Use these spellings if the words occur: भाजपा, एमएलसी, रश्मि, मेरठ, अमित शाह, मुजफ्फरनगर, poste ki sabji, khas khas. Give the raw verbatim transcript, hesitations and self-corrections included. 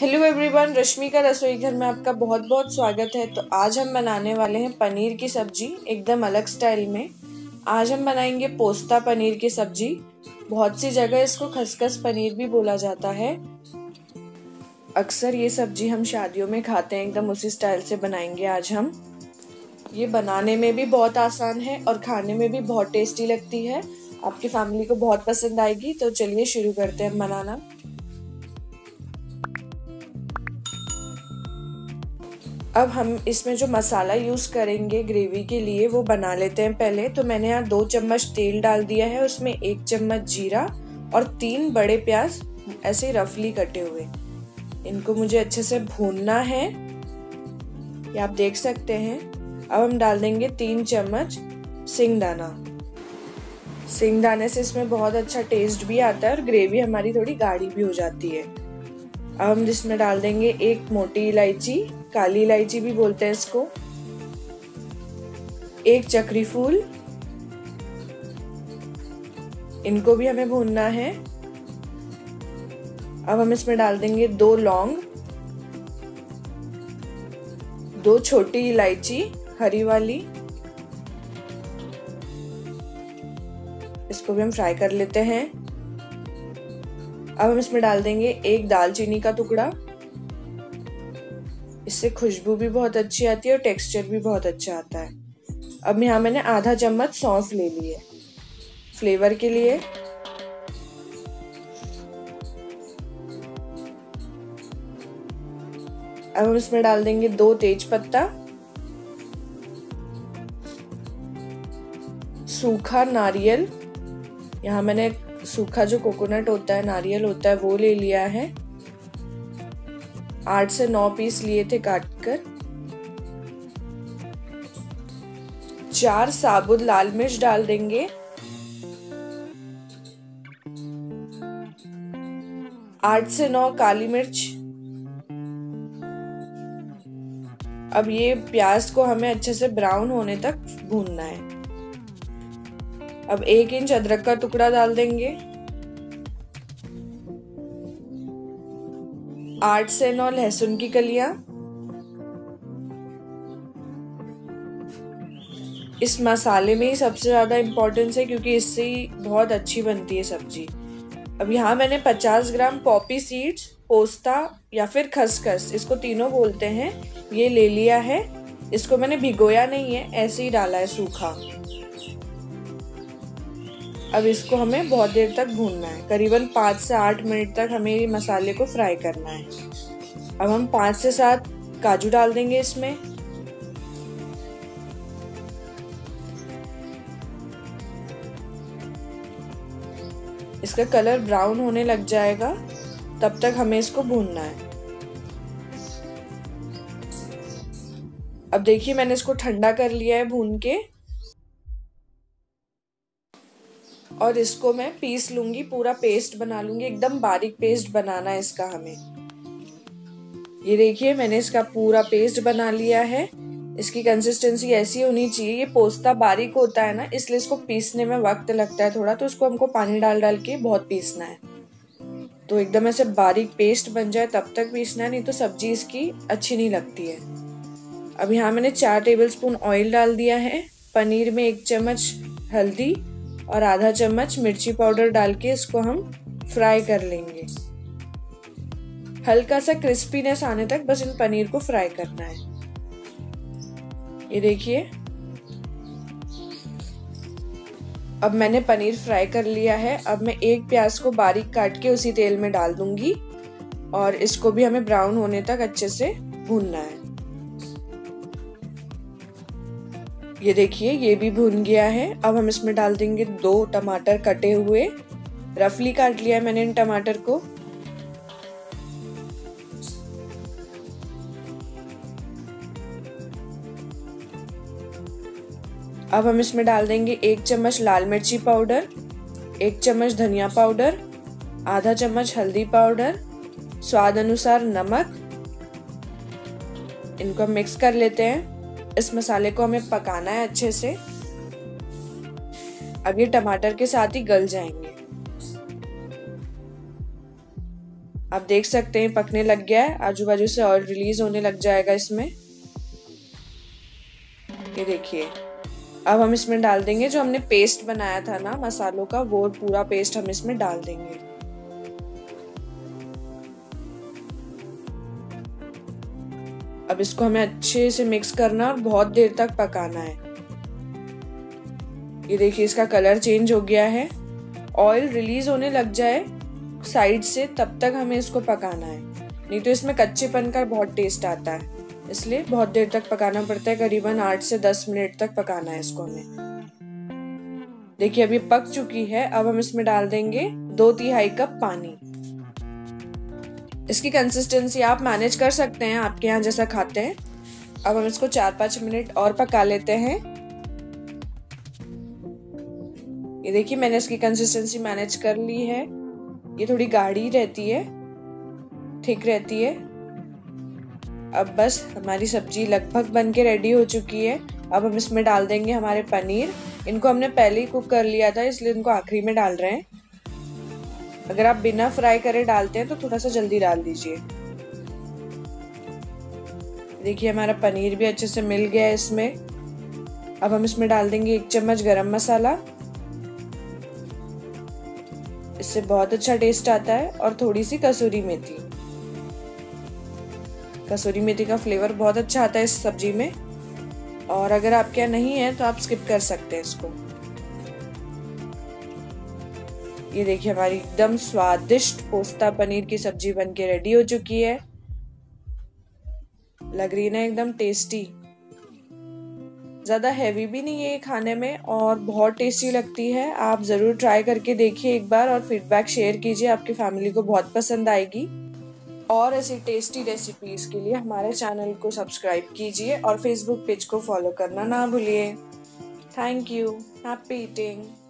Hello everyone, रश्मि का रसोई घर में आपका बहुत बहुत स्वागत है। तो आज हम बनाने वाले हैं पनीर की सब्जी एकदम अलग स्टाइल में। आज हम बनाएंगे पोस्ता पनीर की सब्जी। बहुत सी जगह इसको खसखस पनीर भी बोला जाता है। अक्सर ये सब्जी हम शादियों में खाते हैं, एकदम उसी स्टाइल से बनाएंगे आज हम। ये बनाने में भी बहुत आसान है और खाने में भी बहुत टेस्टी लगती है। आपकी फैमिली को बहुत पसंद आएगी। तो चलिए शुरू करते हैं बनाना। अब हम इसमें जो मसाला यूज़ करेंगे ग्रेवी के लिए वो बना लेते हैं पहले। तो मैंने यहाँ दो चम्मच तेल डाल दिया है, उसमें एक चम्मच जीरा और तीन बड़े प्याज ऐसे रफली कटे हुए, इनको मुझे अच्छे से भूनना है। ये आप देख सकते हैं। अब हम डाल देंगे तीन चम्मच सिंगदाना। सिंगदाने से इसमें बहुत अच्छा टेस्ट भी आता है और ग्रेवी हमारी थोड़ी गाढ़ी भी हो जाती है। अब हम इसमें डाल देंगे एक मोटी इलायची, काली इलायची भी बोलते हैं इसको, एक चक्री फूल, इनको भी हमें भूनना है। अब हम इसमें डाल देंगे दो लौंग, दो छोटी इलायची हरी वाली, इसको भी हम फ्राई कर लेते हैं। अब हम इसमें डाल देंगे एक दालचीनी का टुकड़ा, इससे खुशबू भी बहुत अच्छी आती है और टेक्सचर भी बहुत अच्छा आता है। अब यहाँ मैंने आधा चम्मच सौंफ ले ली है फ्लेवर के लिए। अब हम इसमें डाल देंगे दो तेज पत्ता, सूखा नारियल, यहाँ मैंने सूखा जो कोकोनट होता है, नारियल होता है, वो ले लिया है। आठ से नौ पीस लिए थे काट कर। चार साबुत लाल मिर्च डाल देंगे। आठ से नौ काली मिर्च। अब ये प्याज को हमें अच्छे से ब्राउन होने तक भूनना है। अब एक इंच अदरक का टुकड़ा डाल देंगे। आठ से नौ लहसुन की कलियां। इस मसाले में ही सबसे ज्यादा इम्पोर्टेंस है क्योंकि इससे ही बहुत अच्छी बनती है सब्जी। अब यहाँ मैंने पचास ग्राम पॉपी सीड्स, पोस्ता या फिर खसखस, इसको तीनों बोलते हैं, ये ले लिया है। इसको मैंने भिगोया नहीं है, ऐसे ही डाला है सूखा। अब इसको हमें बहुत देर तक भूनना है, करीबन पाँच से आठ मिनट तक हमें ये मसाले को फ्राई करना है। अब हम पाँच से सात काजू डाल देंगे इसमें। इसका कलर ब्राउन होने लग जाएगा, तब तक हमें इसको भूनना है। अब देखिए मैंने इसको ठंडा कर लिया है भून के, और इसको मैं पीस लूंगी, पूरा पेस्ट बना लूंगी, एकदम बारीक पेस्ट बनाना है इसका हमें। ये देखिए मैंने इसका पूरा पेस्ट बना लिया है। इसकी कंसिस्टेंसी ऐसी होनी चाहिए। ये पोस्ता बारीक होता है ना, इसलिए इसको पीसने में वक्त लगता है थोड़ा, तो इसको हमको पानी डाल डाल के बहुत पीसना है। तो एकदम ऐसे बारीक पेस्ट बन जाए तब तक पीसना है, नहीं तो सब्जी इसकी अच्छी नहीं लगती है। अब यहाँ मैंने चार टेबल स्पून ऑयल डाल दिया है। पनीर में एक चम्मच हल्दी और आधा चम्मच मिर्ची पाउडर डाल के इसको हम फ्राई कर लेंगे। हल्का सा क्रिस्पीनेस आने तक बस इन पनीर को फ्राई करना है। ये देखिए अब मैंने पनीर फ्राई कर लिया है। अब मैं एक प्याज को बारीक काट के उसी तेल में डाल दूंगी और इसको भी हमें ब्राउन होने तक अच्छे से भूनना है। ये देखिए ये भी भून गया है। अब हम इसमें डाल देंगे दो टमाटर कटे हुए, रफली काट लिया है मैंने इन टमाटर को। अब हम इसमें डाल देंगे एक चम्मच लाल मिर्ची पाउडर, एक चम्मच धनिया पाउडर, आधा चम्मच हल्दी पाउडर, स्वाद अनुसार नमक। इनको मिक्स कर लेते हैं। इस मसाले को हमें पकाना है अच्छे से। अब ये टमाटर के साथ ही गल जाएंगे। आप देख सकते हैं पकने लग गया है, आजू बाजू से ऑयल रिलीज होने लग जाएगा इसमें। ये देखिए, अब हम इसमें डाल देंगे जो हमने पेस्ट बनाया था ना मसालों का, वो पूरा पेस्ट हम इसमें डाल देंगे। अब इसको हमें अच्छे से मिक्स करना और बहुत देर तक पकाना है। ये देखिए इसका कलर चेंज हो गया है, ऑयल रिलीज होने लग जाए साइड से तब तक हमें इसको पकाना है, नहीं तो इसमें कच्चेपन का बहुत टेस्ट आता है, इसलिए बहुत देर तक पकाना पड़ता है, करीबन आठ से दस मिनट तक पकाना है इसको हमें। देखिए अभी पक चुकी है, अब हम इसमें डाल देंगे दो तिहाई कप पानी। इसकी कंसिस्टेंसी आप मैनेज कर सकते हैं, आपके यहाँ जैसा खाते हैं। अब हम इसको चार पाँच मिनट और पका लेते हैं। ये देखिए मैंने इसकी कंसिस्टेंसी मैनेज कर ली है, ये थोड़ी गाढ़ी रहती है, ठीक रहती है। अब बस हमारी सब्जी लगभग बन के रेडी हो चुकी है। अब हम इसमें डाल देंगे हमारे पनीर, इनको हमने पहले ही कुक कर लिया था इसलिए इनको आखिरी में डाल रहे हैं। अगर आप बिना फ्राई करे डालते हैं तो थोड़ा सा जल्दी डाल दीजिए। देखिए हमारा पनीर भी अच्छे से मिल गया है इसमें। अब हम इसमें डाल देंगे एक चम्मच गरम मसाला, इससे बहुत अच्छा टेस्ट आता है, और थोड़ी सी कसूरी मेथी। कसूरी मेथी का फ्लेवर बहुत अच्छा आता है इस सब्जी में, और अगर आपके यहाँ नहीं है तो आप स्किप कर सकते हैं इसको। ये देखिए हमारी एकदम स्वादिष्ट पोस्ता पनीर की सब्जी बनके रेडी हो चुकी है। लग रही है ना एकदम टेस्टी, ज़्यादा हैवी भी नहीं है खाने में और बहुत टेस्टी लगती है। आप ज़रूर ट्राई करके देखिए एक बार और फीडबैक शेयर कीजिए, आपकी फैमिली को बहुत पसंद आएगी। और ऐसी टेस्टी रेसिपीज़ के लिए हमारे चैनल को सब्सक्राइब कीजिए और फेसबुक पेज को फॉलो करना ना भूलिए। Thank you, happy eating.